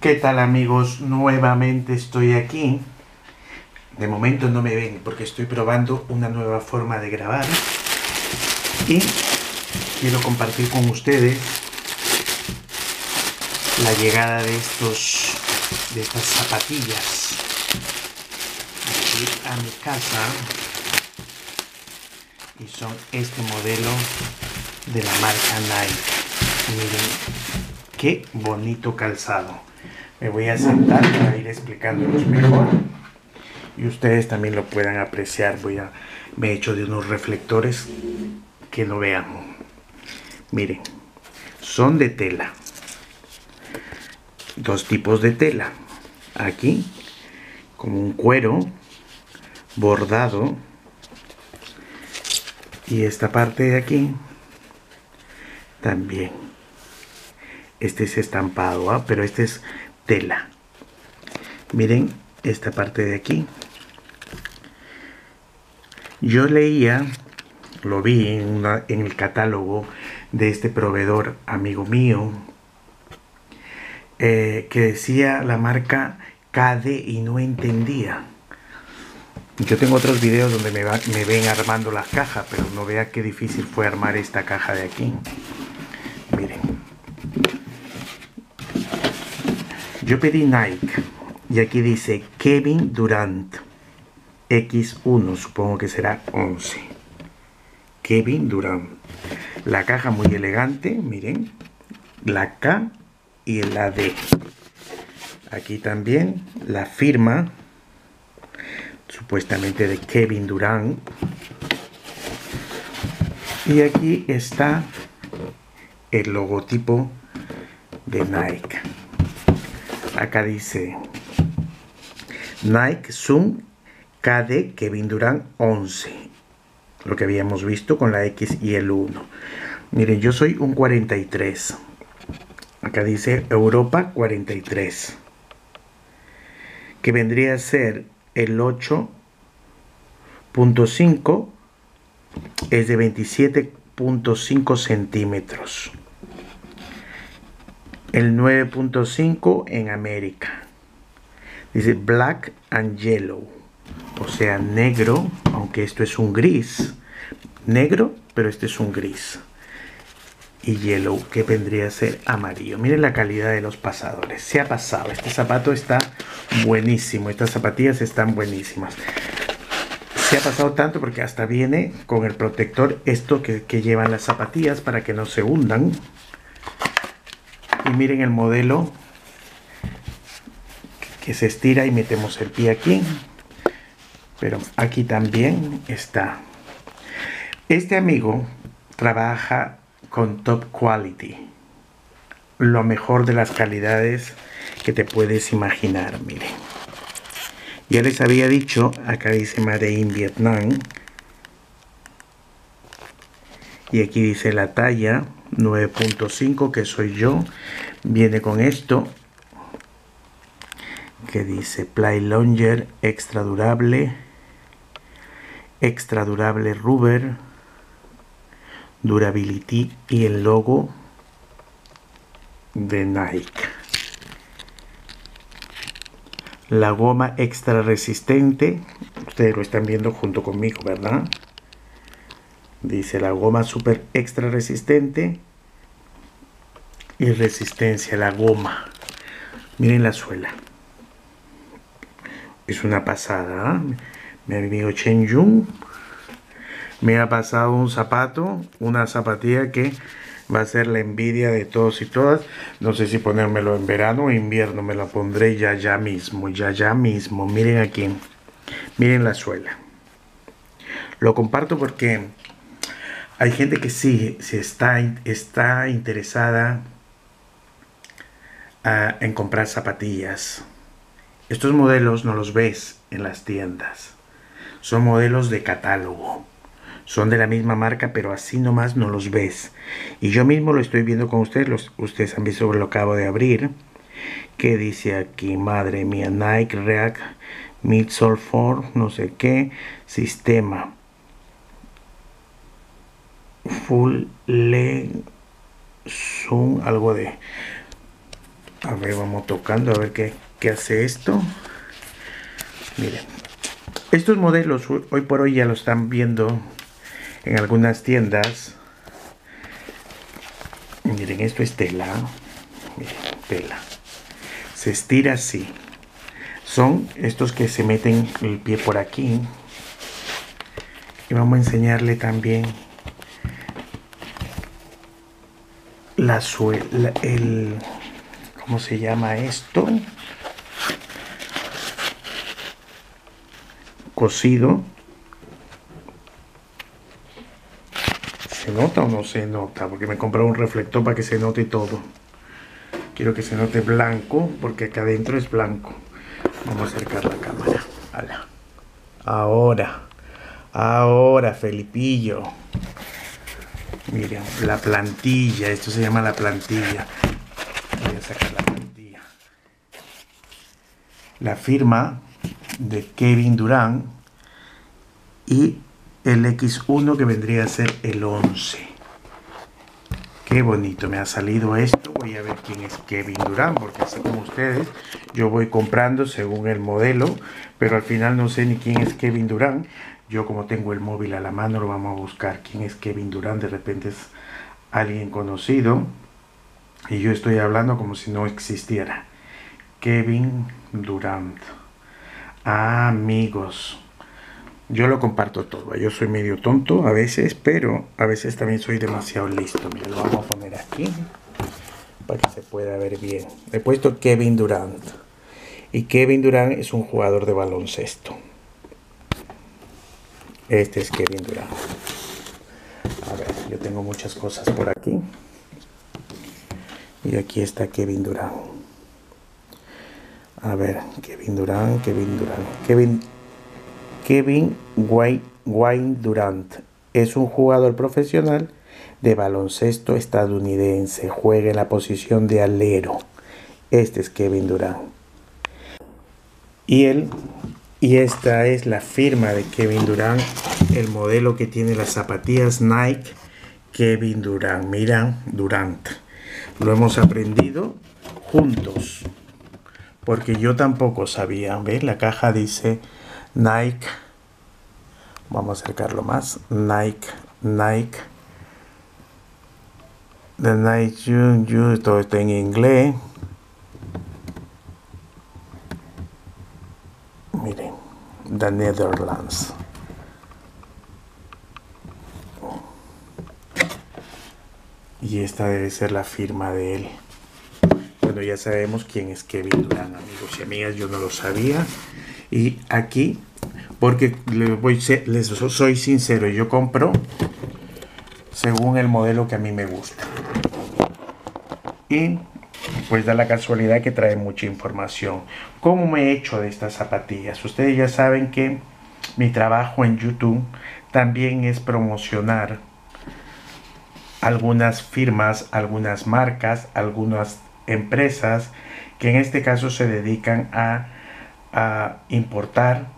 ¿Qué tal, amigos? Nuevamente estoy aquí. De momento no me ven porque estoy probando una nueva forma de grabar y quiero compartir con ustedes la llegada de estas zapatillas aquí a mi casa, y son este modelo de la marca Nike. Miren qué bonito calzado. Me voy a sentar para ir explicándolos mejor y ustedes también lo puedan apreciar. Me he hecho de unos reflectores que lo vean. Miren, son de tela. Dos tipos de tela. Aquí, como un cuero bordado. Y esta parte de aquí también. Este es estampado, pero este es tela. Miren esta parte de aquí. Yo leía, lo vi en el catálogo de este proveedor, amigo mío, que decía la marca KD y no entendía. Yo tengo otros videos donde me ven armando las cajas, pero no vea qué difícil fue armar esta caja de aquí. Miren. Yo pedí Nike. Y aquí dice Kevin Durant X1, supongo que será 11. Kevin Durant. La caja muy elegante, miren. La K y la D. Aquí también la firma, supuestamente de Kevin Durant. Y aquí está el logotipo de Nike. Acá dice Nike Zoom KD Kevin Durant 11, lo que habíamos visto con la X y el 1. Miren, yo soy un 43. Acá dice Europa 43, que vendría a ser el 8.5, es de 27.5 centímetros. El 9.5 en América. Dice black and yellow, o sea negro, aunque esto es un gris. Negro, pero este es un gris. Y yellow, que vendría a ser amarillo. Miren la calidad de los pasadores. Se ha pasado. Este zapato está buenísimo. Estas zapatillas están buenísimas. Se ha pasado tanto porque hasta viene con el protector esto que llevan las zapatillas para que no se hundan. Y miren el modelo, que se estira y metemos el pie aquí, pero aquí también está. Este amigo trabaja con top quality, lo mejor de las calidades que te puedes imaginar. Miren, ya les había dicho, acá dice Made in Vietnam y aquí dice la talla 9.5, que soy yo. Viene con esto que dice Play Longer extra durable rubber durability, y el logo de Nike. La goma extra resistente, ustedes lo están viendo junto conmigo, ¿verdad? Dice la goma super extra resistente y resistencia a la goma. Miren la suela. Es una pasada, ¿eh? Mi amigo ZhenJun me ha pasado un zapato, una zapatilla que va a ser la envidia de todos y todas. No sé si ponérmelo en verano o invierno, me la pondré ya mismo. Miren aquí, miren la suela. Lo comparto porque hay gente que sí está interesada en comprar zapatillas. Estos modelos no los ves en las tiendas. Son modelos de catálogo. Son de la misma marca, pero así nomás no los ves. Y yo mismo lo estoy viendo con ustedes. Ustedes han visto, lo acabo de abrir. ¿Qué dice aquí? Madre mía, Nike React Midsole for no sé qué. Sistema. Full Leg Zoom, algo de... A ver, vamos tocando a ver qué hace esto. Miren, estos modelos hoy por hoy ya lo están viendo en algunas tiendas. Miren, esto es tela. Miren, tela. Se estira así. Son estos que se meten el pie por aquí. Y vamos a enseñarle también la suela, el... ¿Cómo se llama esto? Cosido. ¿Se nota o no se nota? Porque me compré un reflector para que se note todo. Quiero que se note blanco, porque acá adentro es blanco. Vamos a acercar la cámara. Ala. Ahora, Felipillo. Miren, la plantilla. Esto se llama la plantilla. Voy a sacar la plantilla. La firma de Kevin Durant. Y el X1 que vendría a ser el 11. Qué bonito me ha salido esto. Voy a ver quién es Kevin Durant, porque así como ustedes, yo voy comprando según el modelo, pero al final no sé ni quién es Kevin Durant. Yo, como tengo el móvil a la mano, lo vamos a buscar. ¿Quién es Kevin Durant? De repente es alguien conocido y yo estoy hablando como si no existiera. Kevin Durant. Ah, amigos. Yo lo comparto todo. Yo soy medio tonto a veces, pero a veces también soy demasiado listo. Mira, lo vamos a poner aquí para que se pueda ver bien. He puesto Kevin Durant. Y Kevin Durant es un jugador de baloncesto. Este es Kevin Durant. A ver, yo tengo muchas cosas por aquí. Y aquí está Kevin Durant. A ver, Kevin Durant es un jugador profesional de baloncesto estadounidense. Juega en la posición de alero. Este es Kevin Durant. Y esta es la firma de Kevin Durant. El modelo que tiene las zapatillas Nike. Kevin Durant. Miran, Durant. Lo hemos aprendido juntos. Porque yo tampoco sabía. ¿Ves? La caja dice... Nike, vamos a acercarlo más. Nike, The ZhenJun Gou, todo está en inglés. Miren, The Netherlands. Y esta debe ser la firma de él. Bueno, ya sabemos quién es Kevin Durant, amigos y amigas. Yo no lo sabía. Y aquí, porque les soy sincero, yo compro según el modelo que a mí me gusta. Y pues da la casualidad que trae mucha información. ¿Cómo me he hecho de estas zapatillas? Ustedes ya saben que mi trabajo en YouTube también es promocionar algunas firmas, algunas marcas, algunas empresas que en este caso se dedican a importar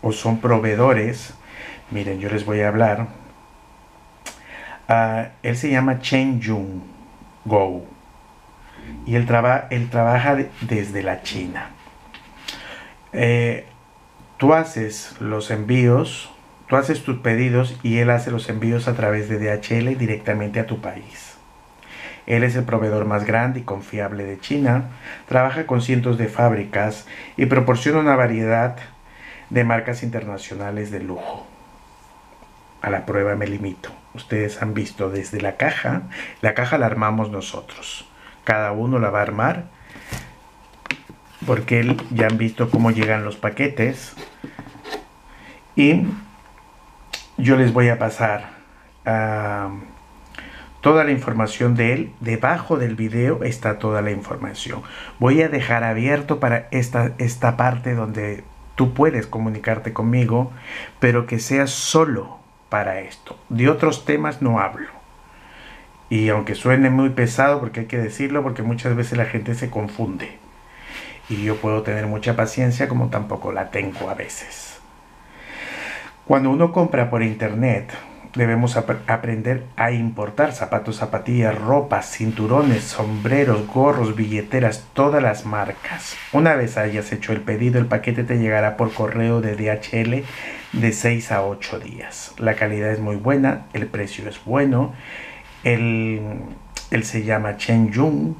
o son proveedores. Miren, yo les voy a hablar. Él se llama ZhenJun Gou y él trabaja desde la China. Tú haces los envíos, tú haces tus pedidos y él hace los envíos a través de DHL directamente a tu país. Él es el proveedor más grande y confiable de China, trabaja con cientos de fábricas y proporciona una variedad de marcas internacionales de lujo. A la prueba me limito. Ustedes han visto desde la caja la armamos nosotros. Cada uno la va a armar porque él, ya han visto cómo llegan los paquetes. Y yo les voy a pasar a... toda la información de él. Debajo del video está toda la información. Voy a dejar abierto para esta parte donde tú puedes comunicarte conmigo, pero que sea solo para esto. De otros temas no hablo. Y aunque suene muy pesado, porque hay que decirlo, porque muchas veces la gente se confunde. Y yo puedo tener mucha paciencia, como tampoco la tengo a veces. Cuando uno compra por internet... Debemos aprender a importar zapatos, zapatillas, ropas, cinturones, sombreros, gorros, billeteras, todas las marcas. Una vez hayas hecho el pedido, el paquete te llegará por correo de DHL de 6 a 8 días. La calidad es muy buena, el precio es bueno. Él se llama ZhenJun.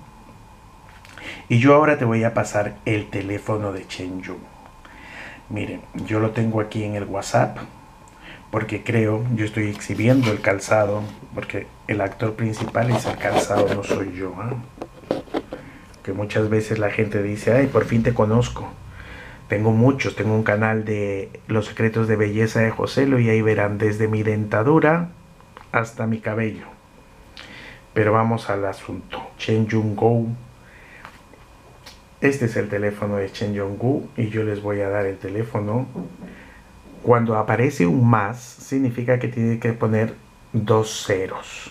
Y yo ahora te voy a pasar el teléfono de ZhenJun. Miren, yo lo tengo aquí en el WhatsApp, porque creo, yo estoy exhibiendo el calzado, porque el actor principal es el calzado, no soy yo, ¿eh? Que muchas veces la gente dice, ay, por fin te conozco. Tengo muchos, tengo un canal de Los Secretos de Belleza de Joselo, y ahí verán desde mi dentadura hasta mi cabello. Pero vamos al asunto. ZhenJun Gou. Este es el teléfono de ZhenJun Gou, y yo les voy a dar el teléfono. Cuando aparece un más, significa que tiene que poner 2 ceros.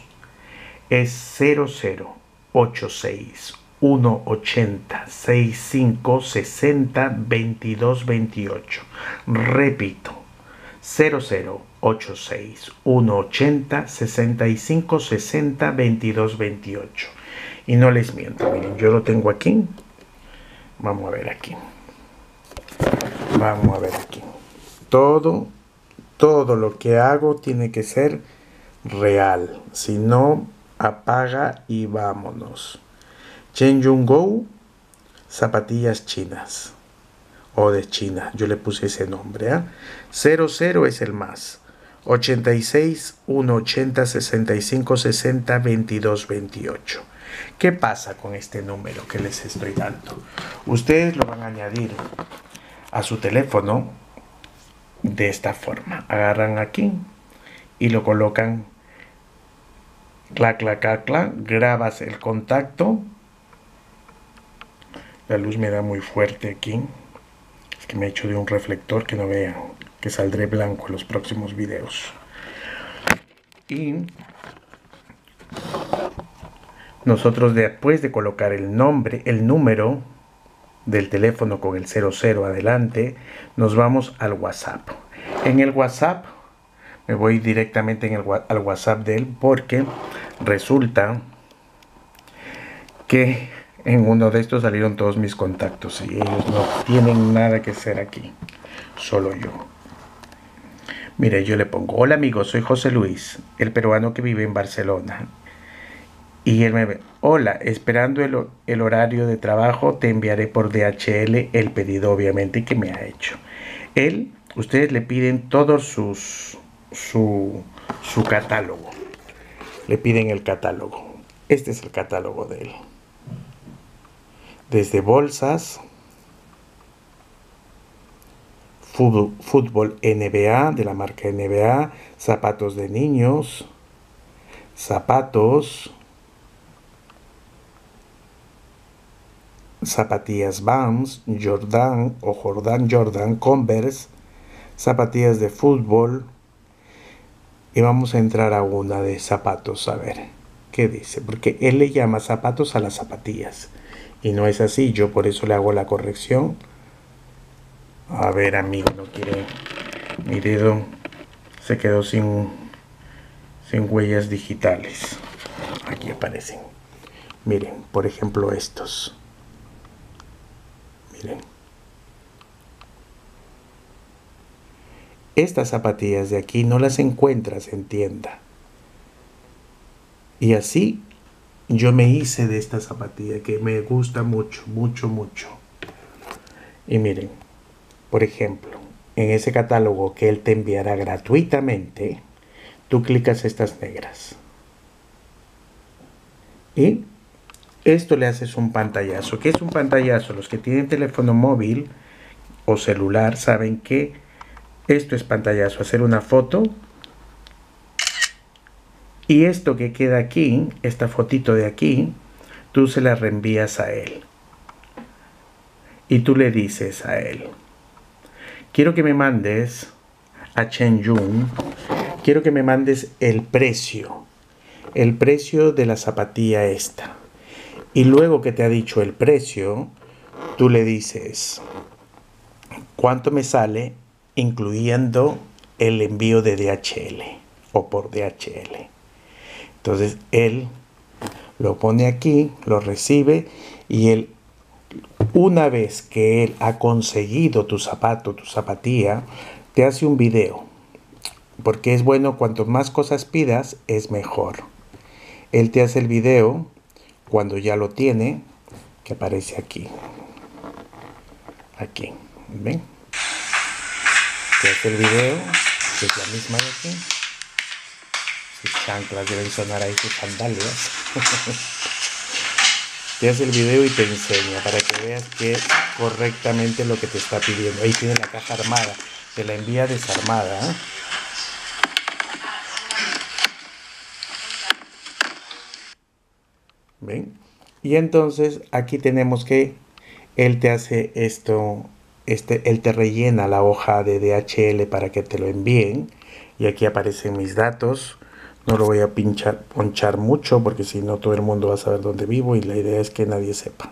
Es 0086 180 65 60 22 28. Repito, 0086 180 65 60 22 28. Y no les miento, miren, yo lo tengo aquí. Vamos a ver aquí. Vamos a ver aquí. Todo lo que hago tiene que ser real. Si no, apaga y vámonos. ZhenJun Gou, zapatillas chinas. O de China. Yo le puse ese nombre. 00 es el más. 86 180 65 60 22 28. ¿Qué pasa con este número que les estoy dando? Ustedes lo van a añadir a su teléfono. De esta forma, agarran aquí y lo colocan, clac, clac, clac, clac, grabas el contacto. La luz me da muy fuerte aquí, es que me he hecho de un reflector que no vean, que saldré blanco en los próximos videos. Y nosotros, después de colocar el nombre, el número del teléfono con el 00 adelante, nos vamos al WhatsApp. En el WhatsApp me voy directamente al WhatsApp de él, porque resulta que en uno de estos salieron todos mis contactos y ellos no tienen nada que hacer aquí, solo yo. Mire, yo le pongo: hola amigos, soy José Luis, el peruano que vive en Barcelona. Y él me ve: hola, esperando el horario de trabajo, te enviaré por DHL el pedido, obviamente, que me ha hecho. Ustedes le piden todo su catálogo. Le piden el catálogo. Este es el catálogo de él. Desde bolsas, fútbol NBA, de la marca NBA, zapatos de niños, zapatos, zapatillas Vans, Jordan o Jordan, Converse, zapatillas de fútbol. Y vamos a entrar a una de zapatos, a ver qué dice, porque él le llama zapatos a las zapatillas y no es así, yo por eso le hago la corrección. A ver, amigo, no quiere, mi dedo se quedó sin huellas digitales. Aquí aparecen, miren, por ejemplo, estos. Estas zapatillas de aquí no las encuentras en tienda, y así yo me hice de esta zapatilla que me gusta mucho. Y miren, por ejemplo, en ese catálogo que él te enviará gratuitamente, tú clicas estas negras y esto le haces un pantallazo. ¿Qué es un pantallazo? Los que tienen teléfono móvil o celular saben que esto es pantallazo. Hacer una foto. Y esto que queda aquí, esta fotito de aquí, tú se la reenvías a él. Y tú le dices a él: quiero que me mandes a ZhenJun, quiero que me mandes el precio de la zapatilla esta. Y luego que te ha dicho el precio, tú le dices cuánto me sale, incluyendo el envío de DHL. o por DHL. Entonces él lo pone aquí, lo recibe, y él, una vez que él ha conseguido tu zapato, tu zapatilla, te hace un video, porque es bueno, cuanto más cosas pidas es mejor. Él te hace el video cuando ya lo tiene, que aparece aquí, ¿ven? Te hace el video, que es la misma de aquí. Sus chanclas deben sonar ahí, sus sandalias. Te hace el video y te enseña para que veas que correctamente lo que te está pidiendo. Ahí tiene la caja armada, te la envía desarmada, ¿eh? ¿Ven? Y entonces aquí tenemos que él te hace esto, él te rellena la hoja de DHL para que te lo envíen. Y aquí aparecen mis datos. No lo voy a ponchar mucho porque si no todo el mundo va a saber dónde vivo, y la idea es que nadie sepa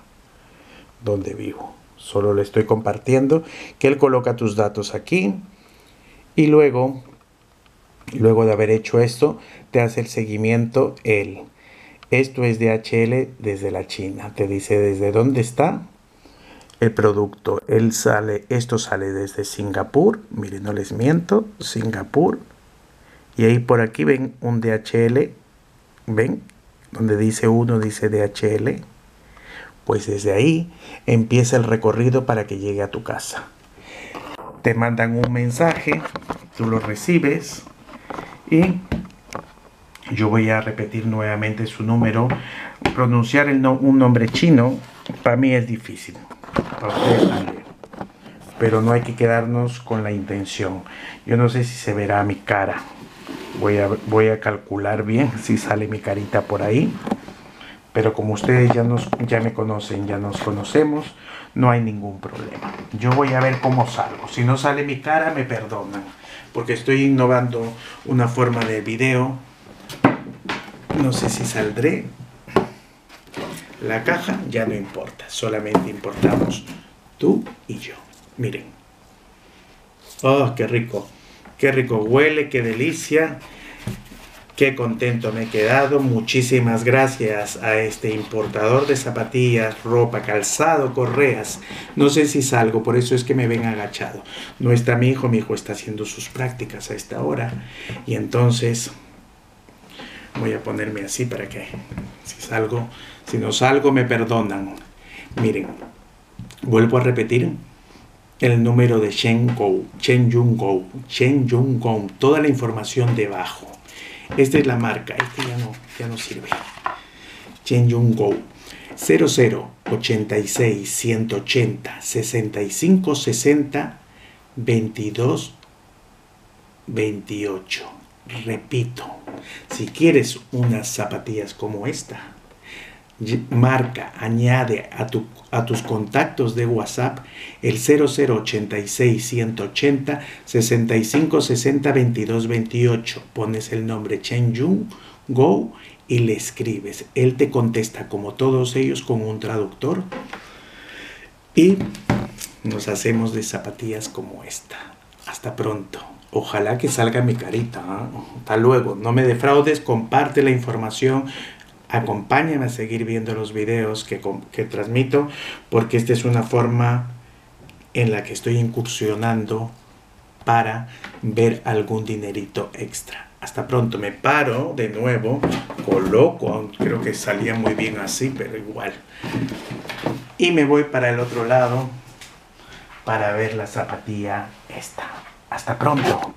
dónde vivo. Solo le estoy compartiendo que él coloca tus datos aquí, y luego de haber hecho esto te hace el seguimiento él. Esto es DHL desde la China. Te dice desde dónde está el producto. Esto sale desde Singapur. Miren, no les miento. Singapur. Y ahí por aquí ven un DHL. ¿Ven? Donde dice uno, dice DHL. Pues desde ahí empieza el recorrido para que llegue a tu casa. Te mandan un mensaje. Tú lo recibes. Y yo voy a repetir nuevamente su número. Pronunciar un nombre chino para mí es difícil, para ustedes también. Pero no hay que quedarnos con la intención. Yo no sé si se verá mi cara. Voy a calcular bien si sale mi carita por ahí. Pero como ustedes ya me conocen, ya nos conocemos, no hay ningún problema. Yo voy a ver cómo salgo. Si no sale mi cara, me perdonan, porque estoy innovando una forma de video. No sé si saldré la caja, ya no importa, solamente importamos tú y yo. Miren, oh, qué rico huele, qué delicia, qué contento me he quedado. Muchísimas gracias a este importador de zapatillas, ropa, calzado, correas. No sé si salgo, por eso es que me ven agachado. No está mi hijo está haciendo sus prácticas a esta hora, y entonces voy a ponerme así para que si no salgo me perdonan. Miren, vuelvo a repetir el número de ZhenJun Gou. Toda la información debajo. Esta es la marca, este ya no sirve. ZhenJun Gou 00 86 180 65 60 22 28. Repito, si quieres unas zapatillas como esta, marca, añade a tus contactos de WhatsApp el 0086 180 65 60 22 28. Pones el nombre ZhenJun Gou y le escribes. Él te contesta, como todos ellos, con un traductor, y nos hacemos de zapatillas como esta. Hasta pronto. Ojalá que salga mi carita, ¿eh? Hasta luego. No me defraudes, comparte la información, acompáñame a seguir viendo los videos que transmito, porque esta es una forma en la que estoy incursionando para ver algún dinerito extra. Hasta pronto. Me paro de nuevo, coloco, creo que salía muy bien así, pero igual. Y me voy para el otro lado para ver la zapatilla esta. Hasta pronto.